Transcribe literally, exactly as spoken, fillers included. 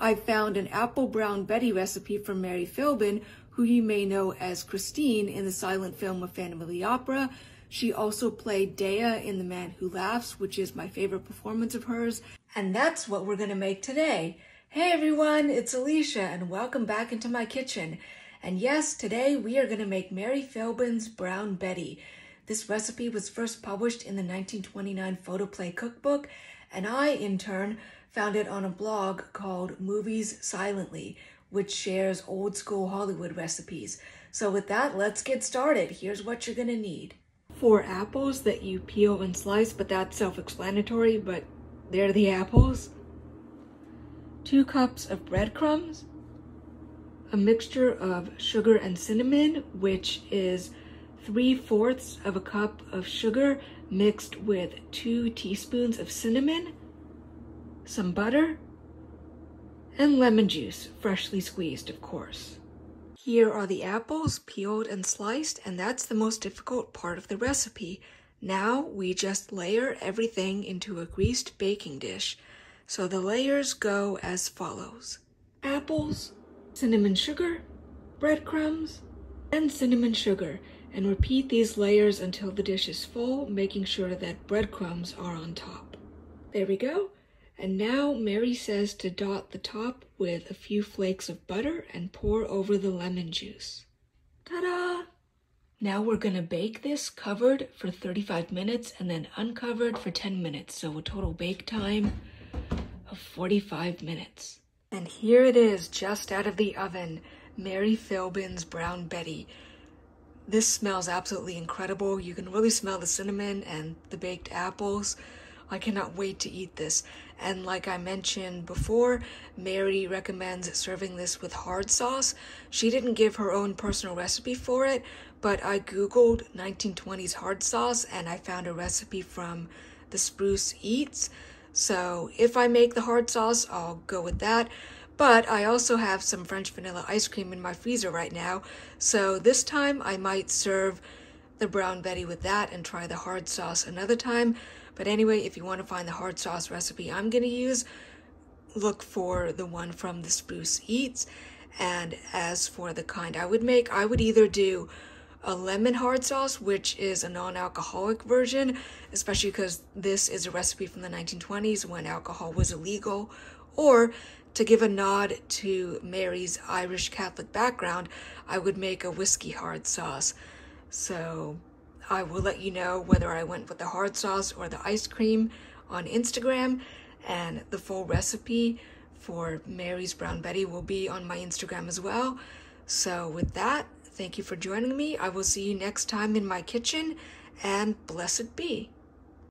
I found an apple brown Betty recipe from Mary Philbin, who you may know as Christine in the silent film of Phantom of the Opera. She also played Dea in The Man Who Laughs, which is my favorite performance of hers. And that's what we're gonna make today. Hey everyone, it's Alicia and welcome back into my kitchen. And yes, today we are gonna make Mary Philbin's Brown Betty. This recipe was first published in the nineteen twenty-nine Photoplay Cookbook, and I, in turn, found it on a blog called Movies Silently, which shares old school Hollywood recipes. So with that, let's get started. Here's what you're gonna need. Four apples that you peel and slice, but that's self-explanatory, but they're the apples. Two cups of breadcrumbs, a mixture of sugar and cinnamon, which is three-fourths of a cup of sugar mixed with two teaspoons of cinnamon, some butter, and lemon juice, freshly squeezed, of course. Here are the apples, peeled and sliced, and that's the most difficult part of the recipe. Now we just layer everything into a greased baking dish. So the layers go as follows. Apples, cinnamon sugar, breadcrumbs, and cinnamon sugar. And repeat these layers until the dish is full, making sure that breadcrumbs are on top. There we go. And now Mary says to dot the top with a few flakes of butter and pour over the lemon juice. Ta-da! Now we're gonna bake this covered for thirty-five minutes and then uncovered for ten minutes. So a total bake time of forty-five minutes. And here it is, just out of the oven. Mary Philbin's Brown Betty. This smells absolutely incredible. You can really smell the cinnamon and the baked apples. I cannot wait to eat this. And like I mentioned before, Mary recommends serving this with hard sauce. She didn't give her own personal recipe for it, but I Googled nineteen twenties hard sauce and I found a recipe from the Spruce Eats. So if I make the hard sauce, I'll go with that. But I also have some French vanilla ice cream in my freezer right now. So this time I might serve the Brown Betty with that and try the hard sauce another time. But anyway, if you want to find the hard sauce recipe I'm going to use, look for the one from the Spruce Eats. And as for the kind I would make, I would either do a lemon hard sauce, which is a non-alcoholic version, especially because this is a recipe from the nineteen twenties when alcohol was illegal, or to give a nod to Mary's Irish Catholic background, I would make a whiskey hard sauce. So I will let you know whether I went with the hard sauce or the ice cream on Instagram, and the full recipe for Mary's Brown Betty will be on my Instagram as well. So with that, thank you for joining me. I will see you next time in my kitchen, and blessed be.